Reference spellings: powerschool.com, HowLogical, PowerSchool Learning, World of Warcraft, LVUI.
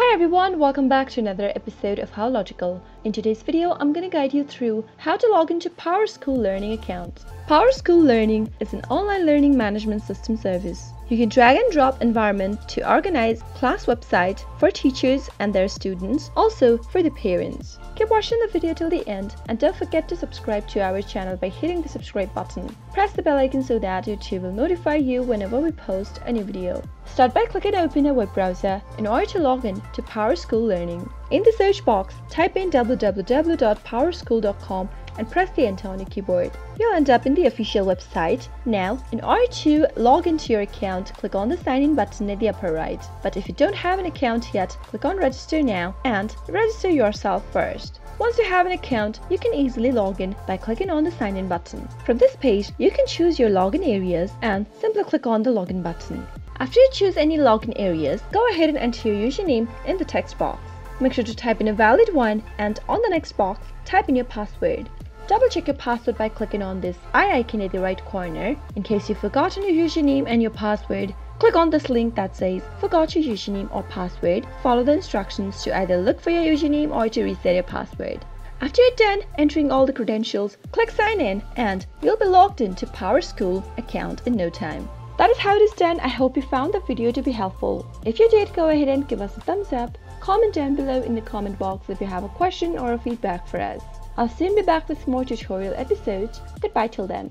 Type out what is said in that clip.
Hi everyone, welcome back to another episode of How Logical. In today's video, I'm going to guide you through how to log into PowerSchool Learning account. PowerSchool Learning is an online learning management system service. You can drag and drop environment to organize class website for teachers and their students, also for the parents. Keep watching the video till the end and don't forget to subscribe to our channel by hitting the subscribe button. Press the bell icon so that YouTube will notify you whenever we post a new video. Start by clicking open a web browser in order to log in to PowerSchool Learning. In the search box, type in www.powerschool.com and press the enter on your keyboard. You'll end up in the official website. Now, in order to log into your account, click on the sign in button at the upper right. But if you don't have an account yet, click on register now and register yourself first. Once you have an account, you can easily log in by clicking on the sign in button. From this page, you can choose your login areas and simply click on the login button. After you choose any login areas, go ahead and enter your username in the text box. Make sure to type in a valid one and on the next box, type in your password. Double check your password by clicking on this eye icon at the right corner. In case you've forgotten your username and your password, click on this link that says "Forgot your username or password." Follow the instructions to either look for your username or to reset your password. After you're done entering all the credentials, click sign in and you'll be logged into PowerSchool account in no time. That is how it is done. I hope you found the video to be helpful. If you did, go ahead and give us a thumbs up. Comment down below in the comment box if you have a question or a feedback for us. I'll soon be back with more tutorial episodes. Goodbye till then.